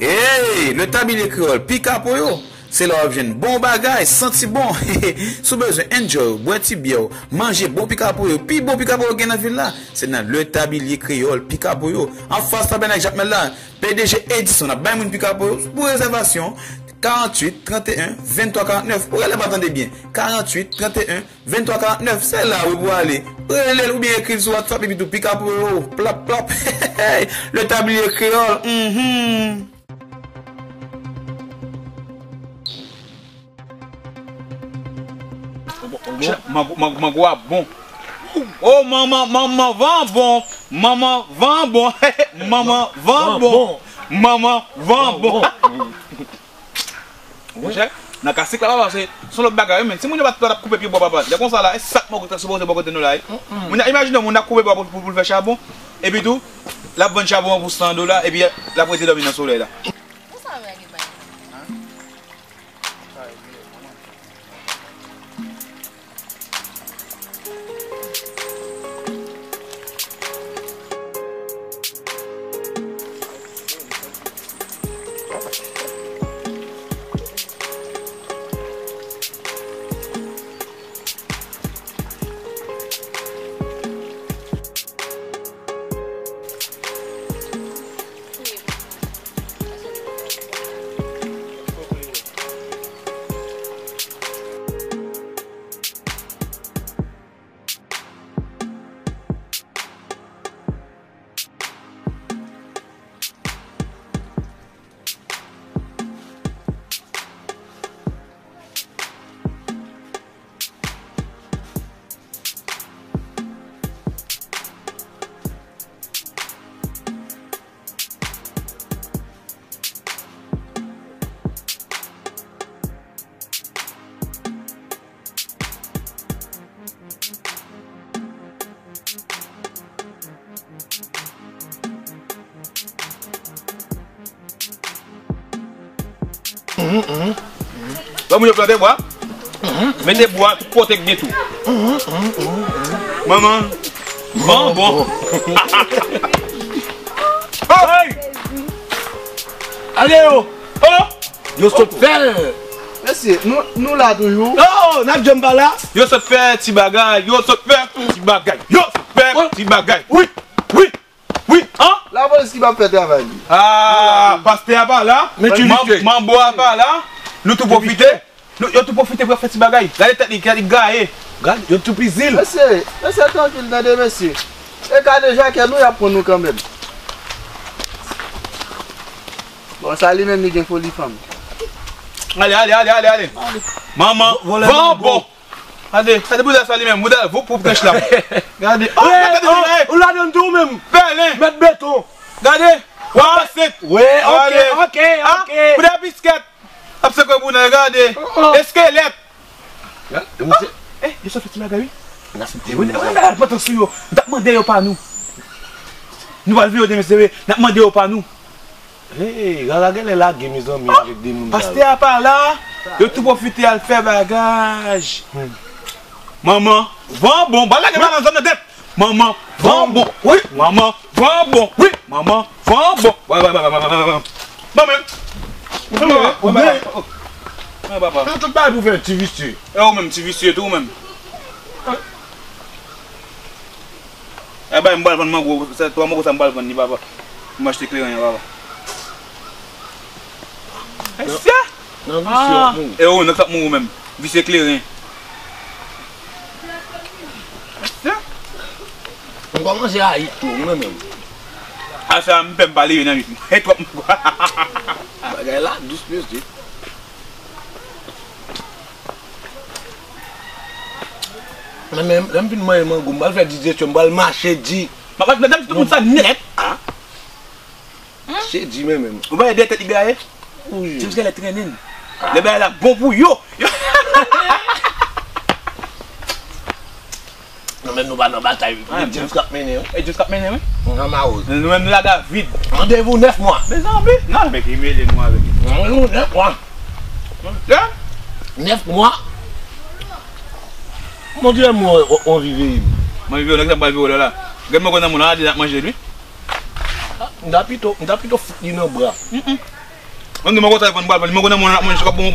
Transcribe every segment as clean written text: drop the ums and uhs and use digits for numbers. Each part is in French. Hey, le tablier créole, pika pour yo. C'est là jeune bon bagage, senti bon. Sous besoin enjoy, boire petit bière, manger bon pika pour yo. Puis bon pika pour yo gagne la ville là. C'est dans le tablier créole, pika pour yo. En face là ben avec Jacques Mellan, PDG Edison a bien moun pika pour yo pour réservation. 48, 31, 23, 49. Pour aller, attendez bien. 48, 31, 23, 49. C'est là où vous allez. Ou bien écrire sur WhatsApp et puis tout pique pour vous. Plop, plop. Le tablier créole. Bon. Oh, maman, vend bon. Maman, vend bon. Maman, vend bon. Maman, vend bon. N'a qu'à c'est sur le bagage même si mon pas de couper puis papa là comme ça là ça moi que supposé pas côté nous là on a imaginé on a coupé pour faire charbon et puis tout la bonne charbon pour $100 et puis la prêter dormir dans le soleil là Vous avez planté bois? Mettez bois, protège bien tout. Maman, bon. Allez, yo se fait. Merci, nous là toujours. Oh, n'a pas là. Yo se fait petit bagage, yo se fait petit bagage. Oui, hein? La police qui va faire travail. Ah, pasteur pas là, mais tu m'embois pas là. Nous tout profiter. Nous tout profiter pour faire ces bagailles. Là les techniques, les gars, regarde, ils ont tout pris zil. Monsieur, tranquille, dans des messieurs. Et quand déjà que nous y apprend nous quand même. Bon, ça lui même il gagne folie femme. Allez. Maman, bon. Allez, ça débouche ça lui même, modèle, vous pour cacher là. Regardez. On la donne tout même. Pelin, mettre béton. Regardez. Ouais, OK. Pour la biscuit. Après que vous regardez, est-ce qu'elle est? Je suis fatigué, oui. Nous allons demander au pas nous. Regardez là, mes amis, avec des moules. Parce que à part là, je tout profiter à faire bagage. Maman, bon, bah là, dans la zone de tête. Maman, bon, oui. Maman, bon, oui. Maman, bon. Maman, je ne peux pas vous faire un petit vicieux. Je ne peux pas vous faire un petit vicieux. Bagay la, 12 plus 10. Même moi, je vais dire que je vais marcher 10. Madame, tout le monde ça net. C'est 10 même. Vous voyez des têtes, les gars. C'est parce qu'elle est traînée. Les gars, elle a bon pour yo. Nous va dans la bataille. Et Dieu se cap mener. Nous-mêmes la gare vide. Rendez-vous 9 mois. Mais non, mais il met les mois avec. 9 mois. Mon Dieu, on vivait. Moi, je vais là. Je vais manger lui. Je vais plutôt foutre dans le bras. On ne m'a pas dit que je ne suis pas bon.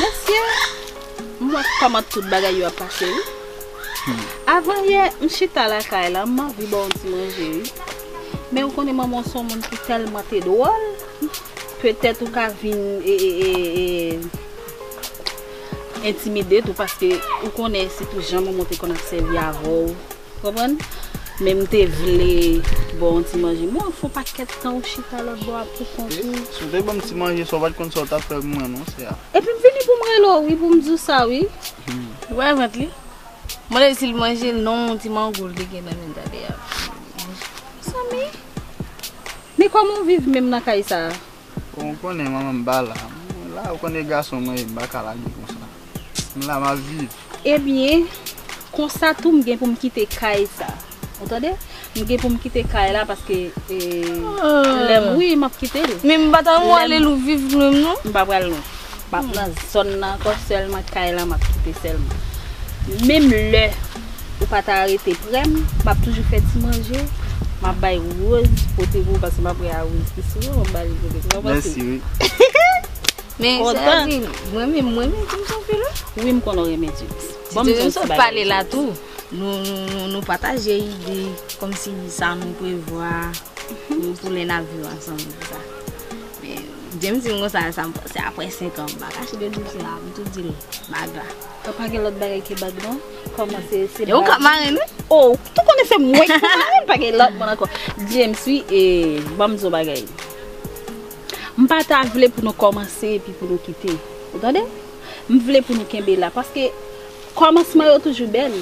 monsieur, moi comment tout bagaille a passé. Avant hier, je suis allé à la maison, je suis manger. Mais on connaît maman son monde qui tellement drôle. Peut-être qu'on vient intimider tout parce que on connaît c'est tout jamais monter qu'on a servi à vous. Comprendre? Même tes vlés, bon petit manger. Moi, il faut pas qu'être temps au chita là boire pour continuer. Si vous bon petit manger, ça va qu'on sorte après moi non c'est. Et puis venir pour moi là, oui, pour me dire ça oui. Ouais, maintenant. Moi là s'il manger non, petit mangour de gain même d'ailleurs. Ça mais comment vivre même dans caille ça? On connaît maman bala. Là on connaît garçon moi bakala comme ça. Là ma vie. Eh bien, comme ça tout me gain pour me quitter caille ça. Entendez? Je vais quitter Kaila parce que oui, m'a quitté. Mais je vais aller vivre non? Je vais aller là. Seulement Kaila m'a quitté seulement. Même là, ou pas t'arrêter près, m'a toujours fait manger. M'a bail Rose pour te vous parce que m'a pris à Rose. Merci. Mais moi-même je oui, me parler là tout. Nous partageons des idées comme si ça nous pouvait voir pour les navires ensemble. Mais j'aime si on ça c'est après 5 ans. Je vais tout dire. Papa, quel autre bagage qui bagage? Comment c'est? Au Cameroun? Oh, tout connaît fait moins. Pas quel autre bon encore. J'aime si et bon ce bagage. On partage pour nous commencer et puis pour nous quitter. Vous entendez? On voulait pour nous quitter là parce que commencement est toujours belle.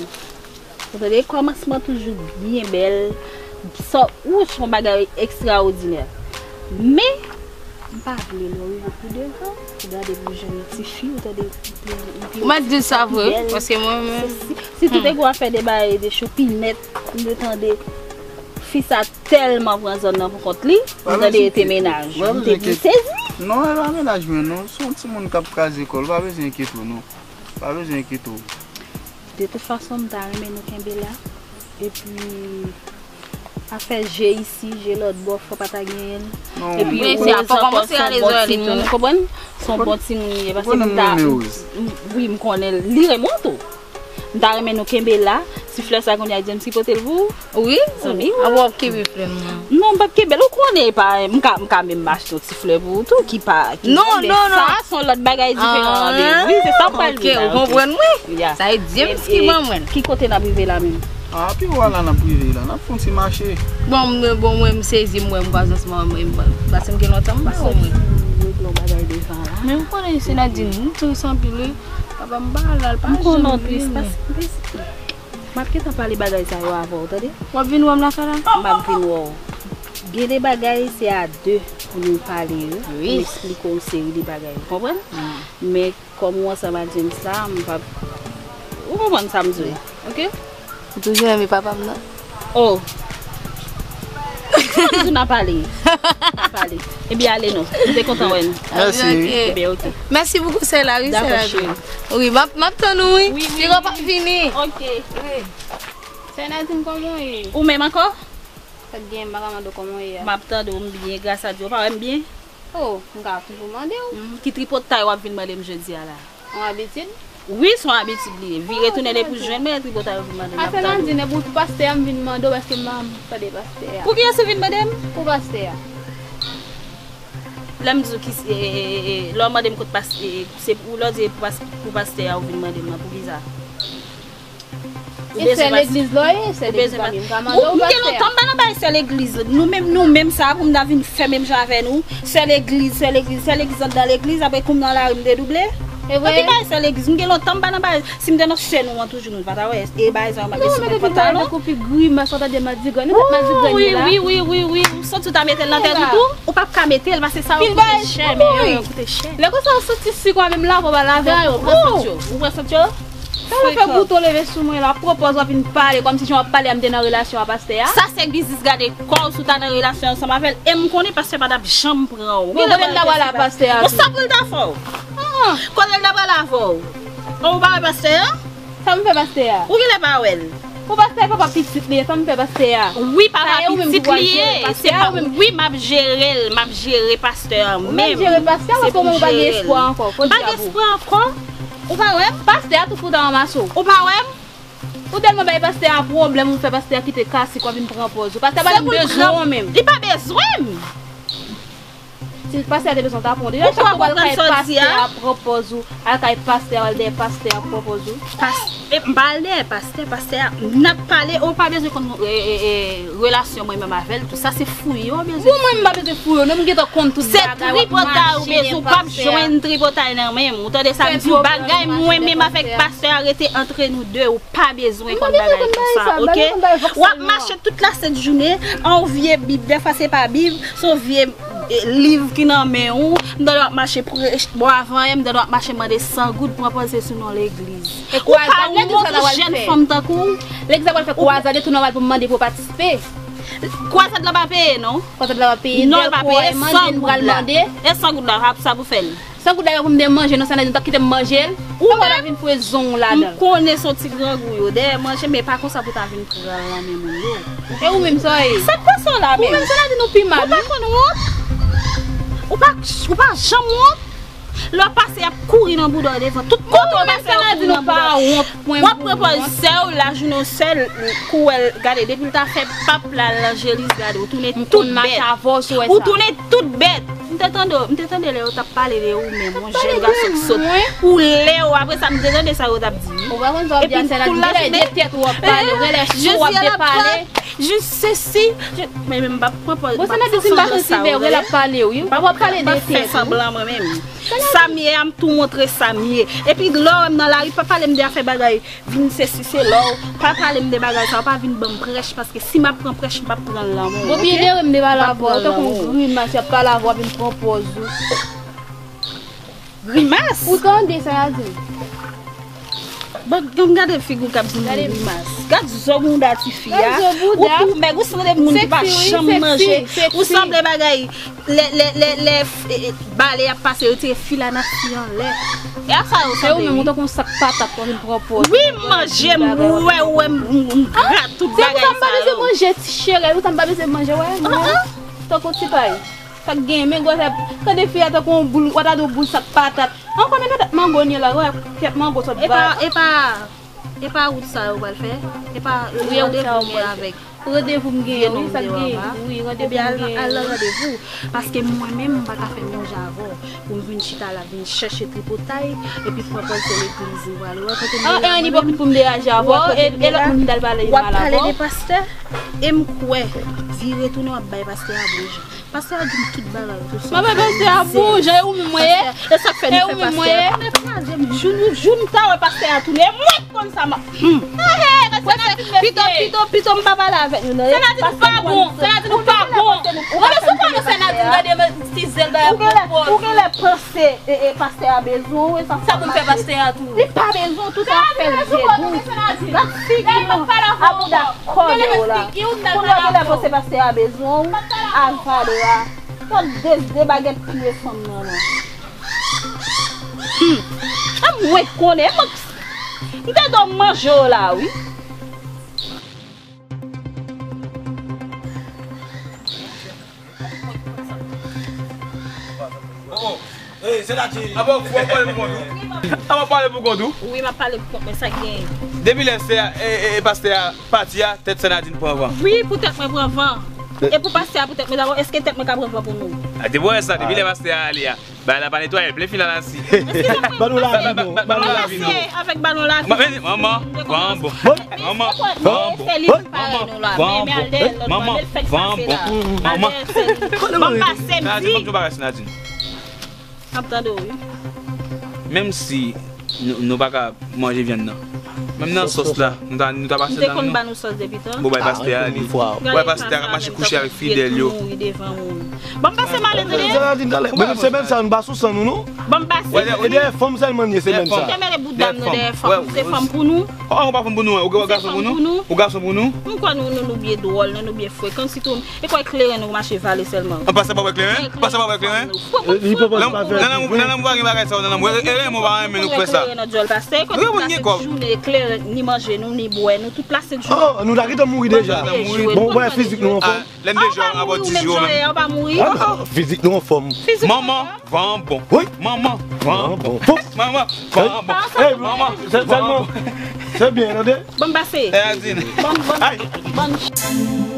Le commencement toujours bien belle, ça ou son bagage extraordinaire. Mais pas le plus de temps, vous avez des jeunes petits filles, vous avez des. Moi je ça parce que moi si tout est quoi faire des bails des chopinettes, vous attendez fils a tellement besoin dans votre compte, vous avez été ménage. Non, elle va ménage mais non, son petit monde cap casé école, pas besoin d'inquiéter non. Pas besoin d'inquiéter. De toute façon, je vais nous là. Et puis, affaire j'ai ici, j'ai l'autre bof, faut pas taguer. Et puis, c'est à commencer à les heures, les comprenez? Son bon petit mouillé. Parce que oui, je connais lire mon tout. Je vais nous là. Si fleur ça qu'on a dit, si côté vous. Oui, c'est bien. Avoir Québec non, pas Québec. On connaît pas. M'ka même marche tout si fleur vous tout qui pas. Non. Ça sont l'autre bagaille différent. Oui, c'est ça pas le. On comprend oui. Ça est James qui m'emmène. Qui côté n'a privé là même. Ah puis voilà n'a privé là, n'a fonctionné marché. Bon moi me saisi moi me bazance moi me parce que longtemps pas ça. Mais on connaît c'est Nadine, tout sans pilé. Papa m'balal pas. On connaît pas. Marquez t'as parlé bagaille ça avant, attendez. Moi vinn ou am la fara? M'a vinn ou. Gé des bagaille c'est à deux pour nous parler. Oui, expliquer une série de bagaille. Comprendre? Mais comme moi ça m'a dit ça, on va on comprendre ça me dit. OK? Toujours aimer papa moi. Oh. tu m'as parlé. Eh bien, allez, nous. T'es content, oui. Merci. Okay. Bien, okay. Merci beaucoup, c'est la rue. Oui, maintenant, oui. Oui, oui. Pas fini. Ok. Oui. C'est Nadine, comment est-ce? Ou même encore? C'est bien, bien, grâce à Dieu. Pas bien? Oh, on va toujours demander. Qui tripote taille, on va venir demander jeudi. On habitude? Oui, son habitude. Il retourne les plus jeunes, mais il tripote taille, on va demander. Après, on dit que pour pasteur, on vient demander parce que maman pas de pasteur. Pour qui est-ce que vous venez demander? Pour pasteur. L'homme dit que l'homme demande pour pasteur, c'est pour pasteur, on vient demander pour bizarre. C'est l'église là, c'est l'église. C'est l'église. Nous-mêmes, ça, comme David fait même genre avec nous. C'est l'église dans l'église. Après, comme dans la rue, dédoublé. Et ouais. C'est l'église. Nous allons tomber dans la. Si nous allons chez nous, on toujours nous va travailler. Et bah, ça va. Non, mais depuis là, on coupe gris, mais ça donne des madigones. Oui. Sans tout à mettre dans terre du tout. On peut pas mettre, elle va se saouler. Cher, mais on coûte cher. Les gars, ça on sortit ici quand même là, on va laver. On va sortir. Je fais bouton lever sur moi, la propose de parler comme si je parlais dans une relation à pasteur. Ça c'est business garder quoi sous ta relation, ça m'appelle et me connaît parce que madame j'en prends. Oui, madame là voilà pasteur. Ça brûle d'affaire. Quand elle là voilà affaire. On va pasteur. Ça me fait pasteur. Où il est pas elle? Pour pasteur papa petite lié, ça me fait pasteur. Oui, papa petite lié, c'est pas oui, m'a gérer pasteur même. Gérer pasteur parce qu'on va gagner espoir encore. Pas d'espoir encore. Ou pas ouais, pasteur tout foutre dans ma maison. Ou pas ouais, ou tellement bien pasteur un problème, ou fait pasteur qui te casse quoi vient me proposer. Pasteur pas besoin même. Il pas besoin. Si le pasteur a besoin d'apprendre, il faut pas le pasteur propose ou al pasteur des pasteurs propose. Pasteur n'a parlé, on pas besoin qu'on relation moi même avec tout ça c'est fouillé besoin. Moi même pas besoin fouillé, non me get compte tout ça. C'est tripota ou besoin pas joindre tripota dans même. Ou tendez ça dit bagaille moi même avec pasteur arrêter entre nous deux ou pas besoin qu'on bagaille tout ça, OK? On marche toute la cette journée, on vient Bible, des fois c'est pas Bible, son vieux livre qui n'en met où dans marché bon avant même dans marché demander 100 gouttes pour passer sur dans l'église et quoi ça jeune femme tant qu'on l'exemple fait quoi ça tout normal pour demander pour participer quoi ça de la payer non quoi ça de la payer non pas payer sans pour demander et 100 gouttes là ça pour faire 100 gouttes là pour me manger non ça n'a pas quitter manger ou pas venir poison là dedans on connaît son petit grand goût de manger mais pas comme ça pour ta venir pour la même et ou même ça c'est quoi ça là même ça là nous pima pas connait. Ou pas jamais leur passé à courir dans le bout de devant tout le monde passe là pas honte point moi propose la journée seule cou elle garder depuis t'as fait pape la l'angélise garder ou tourner toute bête ou tourner toute bête m't'attendais là t'as parlé de ou même mon jeune garçon saute ou là après ça me donne ça ou t'as dit on va voir bien c'est la tête ou parler relation ou déparler juste ceci mais même pas propose vous savez pas si vrai la parler oui pas parler de tête semblant moi même Samie am tout montrer Samie et puis l'homme dans la rue pas parler me de faire bagaille vinn ceci c'est là pas parler me de bagaille ça pas vinn bon prêche parce que si m'a prend prêche m'a prend l'amour bon bien dire me va la voir tant qu'on grimace pas la voir vinn propose grimace ou quand des ça a dit bon regarde figure comme grimace regarde seconde artifice ou mais vous semblez monde pas jamais manger ou semblez bagaille les balais à passer au fil à nation là et ça c'est ou même on sac patate pour une propos oui manger ouais tout bagaille ça c'est moi manger chérie ou t'as pas besoin manger ouais tant qu'on t'y pas ça gagne mais quoi ça quand des filles t'as qu'on boule quoi t'as de boule sac patate on connaît patate mangonier là ouais fait mango ça et pas où ça va le faire et pas rendez-vous avec rendez-vous me ça oui rendez-vous parce que moi même pas faire mon javo pour venir chita là venir chercher tripotaille et puis pour passer l'église voilà ah et on y pas pour me déranger avant et là on dal parler des pasteurs et me croire virer tourner à bail pasteur à bouge pasteur à dire toute bagarre tout ça mais pasteur à bouge et où me moyen et ça fait nous faire pasteur joune ta pasteur à tourner moi comme ça ma plutôt papa là avec nous là c'est pas bon on va se faire c'est là tu vas des petites ailes là pour les penser passer et passer à maison et ça vous fait passer à tout. Il pas besoin tout ça faire Jésus. La fille qui d'accord là. Pour le passer à maison à Valoa. Pour des baguettes pieds sont non. Ah ouais connais. Il t'a donné manger là oui. C'est là tu. Ah bon, vous parlez pour Gondou. Ah vous parlez pour Gondou. Oui, m'a parlé pour mais ça gagne. Depuis l'instant et pasteur Patia tête Sénatine pour avant. Oui, peut-être mais pour avant. Et pour pasteur peut-être mais d'abord est-ce que tête mais capable pour nous. Ah tu vois ça depuis le pasteur Alia. Bah la pas nettoyer plein fil à la si. Ballon la vie. Ballon la vie. Avec ballon la vie. Maman, bon. Maman, bon. Maman, bon. Maman, bon. Maman. Maman passer Sénatine. Même si nous ne pouvons pas manger viande, même dans la sauce là, nous avons passé dans la nous sauce de pita. Bon, coucher avec Fidel. Bon, passer mal et c'est même ça, nous bassons sans nous, non? Bon, passer. Et des femmes seulement, c'est même ça. Des femmes pour nous. On pas pour nous, on garçon pour nous. On garçon pour nous. Pourquoi nous oublions drôle, nous oublions fouet. Quand si tout, et quoi éclairer nous marcher valer seulement. On passe pas avec éclairer, passe pas avec éclairer. Il propose pas faire. Non, pas remarquer ça, non, on va même nous faire ça. Journée éclair ni manger nous ni boire nous toute place de jour. Oh, nous l'arrêtons mourir déjà. Bon, ouais physique nous en forme. L'un des jours avant 10 jours. On va mourir. Physique nous en forme. Maman, vend bon. Oui, maman, vend bon. Maman, vend bon. Eh maman, c'est bien, non? Bon passé. Bon.